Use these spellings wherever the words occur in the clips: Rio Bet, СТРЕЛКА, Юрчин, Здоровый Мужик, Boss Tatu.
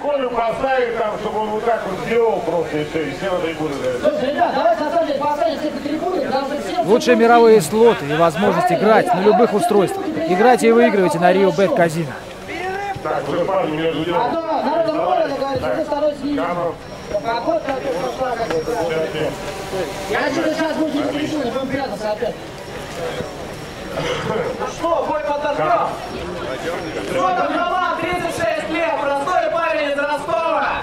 Колю поставили там, чтобы он вот так вот сделал просто, и все, и все на трибуны. Слушай, ребят, давайте на самом деле поставим все на трибуны. Лучшие мировые слоты и возможность играть на любых устройствах. Играйте и выигрывайте на Rio Bet казино. Так, уже парни между делом. Народ довольно говорит, уже второй снизу. Я что-то сейчас будет не пришел, не будем прятаться опять. Ну что, бой подождал? Что там голова, 36 лет, простой парень из Ростова.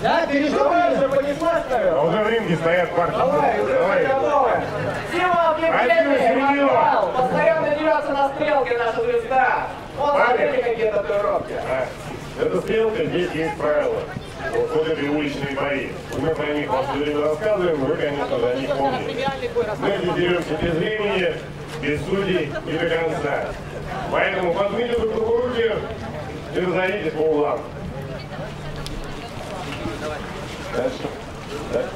Да, переживай уже, понеслась, наверное. А уже в ринге стоят парни. Давай, готовы. Символ облепления, вокал. Постоянно дерется на стрелке наша звезда. Вот, смотрите, какие татуировки. Эта стрелка, здесь есть правила. Уходят и уличные бои. Мы про них вам все время рассказываем, вы, конечно же, о них помните. Мы здесь деремся без времени, без судей и до конца. Поэтому поднимите друг другу руки и разойдитесь по углам. Дальше. Дальше.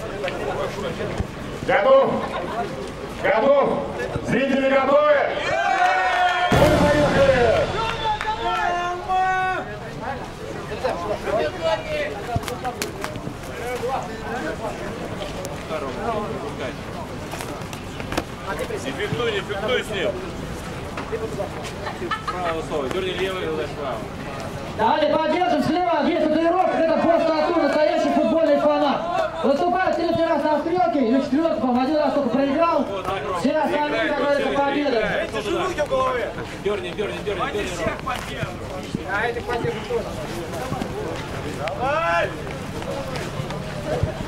Готов? Готов? Зрители готовы? Не фиктуй, не фиктуй с ним. Право слово, дерни левый, дерни право. Давайте поддержим слева, есть татуировка, это Boss Tatu, настоящий футбольный фанат. Выступает третий раз на стрелке, или четвертый, по-моему, один раз только проиграл. Все остальные, как говорится, победы. Дерни, дерни, дерни. А этих поддержим тоже. Давай!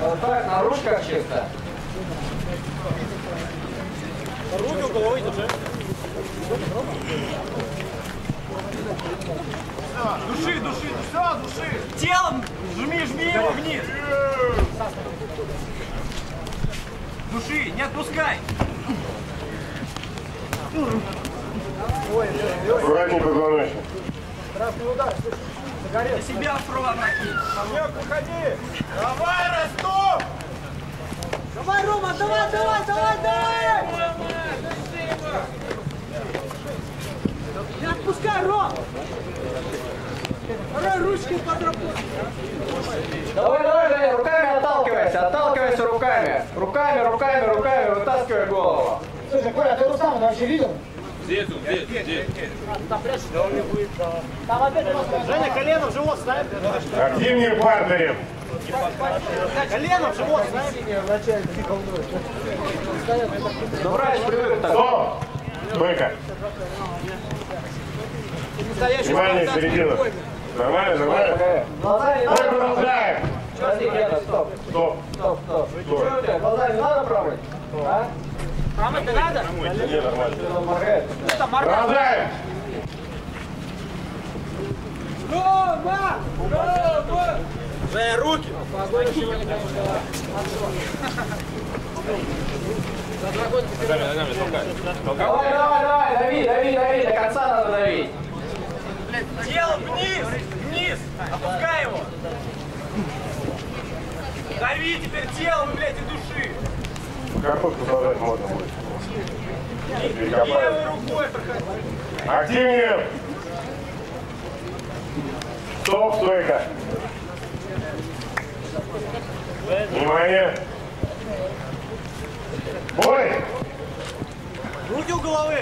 Болтает на ручках чисто. Руки у головы держи. Души, души, все, души. Телом жми, жми его вниз. Души, не отпускай. Аккуратнее позвоночник. Красный удар, слышишь? Загорел. На себя аккуратно. Шамьяк, выходи. Давай, Ростов! Давай, Рома, давай, давай, давай, давай! Не отпускай, Ром! Давай, ручки подработай! Давай, давай, давай, руками отталкивайся, отталкивайся руками! Руками, руками, руками, вытаскивай голову! Слушай, Коля, ты Рустама вообще видел? Здесь он, здесь, здесь. Да он не будет, да. Там опять просто... Женя, колено в живот ставит. Активнее партнерем! Колено в живот ставит. Ну, врач привык так. Стоп! Быка! Внимание, середина. Нормально, нормально. Мы продолжаем. Стоп. Стоп. Стоп, стоп. Что у тебя? Глаза не надо промыть? А? Промыть-то надо? Не, нормально. Продолжаем. Рома! Рома! Жай руки! Давай, давай, давай, дави, дави, дави, до конца надо давить. Тело вниз, вниз, опускай его. Дави теперь телом, блядь, и души. Капотку положить можно будет. Левой рукой проходи. Активнее. Стоп, стойка. Внимание. Бой! Руки у головы.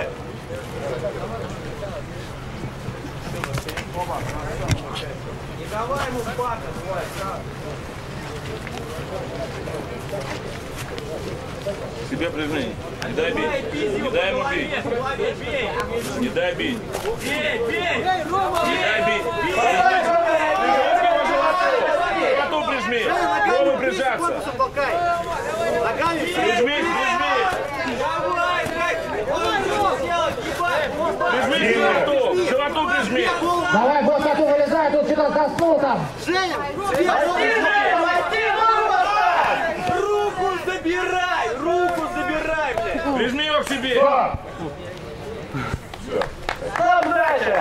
Не давай ему спать, давай, да. Себе прижми. Не дай бить. Не дай ему бить. Не дай бить. Бей, бей! Не дай бить. Бей! Коту прижми. Голову прижаться. Ногами прижми, прижми. Давай, прижми животу, животу прижми. Давай, Boss Tatu вылезает, он сюда заснул там. Женя, руку забирай, блядь. Прижми его к себе. Стоп, дальше.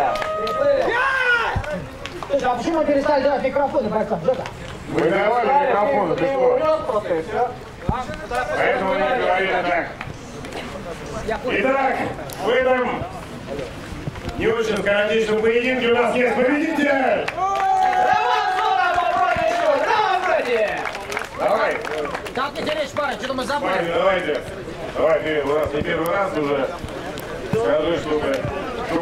Слушай, а почему мы перестали делать микрофоны, бойцам? Мы давали микрофоны, ты что? Поэтому я говорю так. Итак, выдам Юрчин, конечно, в поединке у нас есть победитель! Давай! Как не теряешь, парень, что-то мы забыли. Парень, давайте. Давай, Кирилл, у нас не первый раз уже. Скажи, чтобы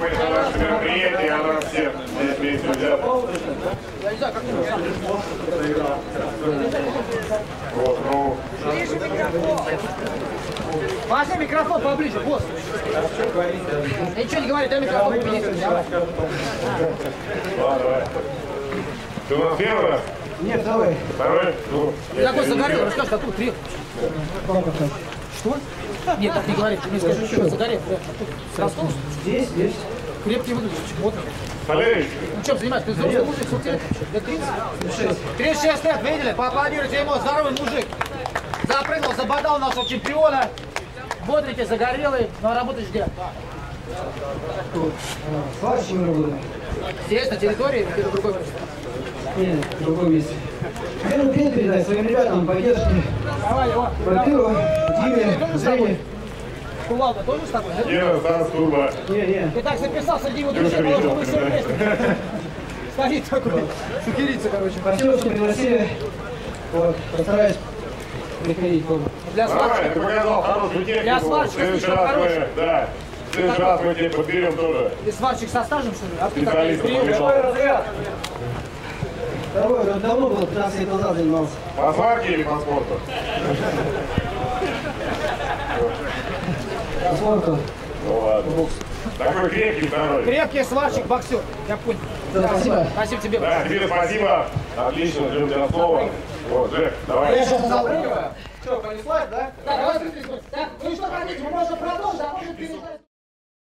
это наше мероприятие, оно нас всех здесь вместе взяло. Я не знаю, как вот, ну. Ближе микрофон. Возьми микрофон поближе, босс. Ты ничего не говори, дай микрофон принесу. Давай. Ладно, давай. Ты у нас первый раз? Нет, давай. Второй? Ну, ты такой загорел, расскажешь, какую три. Что? Нет, так не говори, ты мне скажи, что загорел. Проснулся? Здесь. Крепкий выглядишь. Вот. Валерий? Ну чем занимаешься? Ты взрослый мужик, сколько тебе? Лет 30? 36 лет, видели? Поаплодируйте ему, здоровый мужик. Запрыгнул, забодал нашего чемпиона. Бодрите, загорелый, но работаешь где? Здесь, на территории, где-то другой место? Нет, в другом месте. Первый день передай своим ребятам поддержки. Давай, его. Братыру, Диме, Жене. Кувалда тоже с тобой? Нет, там Сурба. Не. Ты так записался, Дима, друзья, положил бы все вместе. Стоит такой, сукирица, короче. Спасибо, что пригласили. Вот, постараюсь. Для сварщика хороший. Да. В следующий раз мы тебе подберем тоже. Ты сварщик со стажем, что ли? А ты такой прием. Второй, давно было, 15 лет назад занимался. По сварке или по спорту? По спорту. Ну ладно. Такой крепкий второй. Крепкий сварщик, боксер. Я понял. Спасибо. Спасибо тебе. Да, тебе спасибо. Отлично, ждем тебя слова. Вот, Джек, давай. Я сейчас запрыгиваю. Что, понеслась, да? Да, давай. Так, вы что хотите, мы можем продолжить, а может перестать.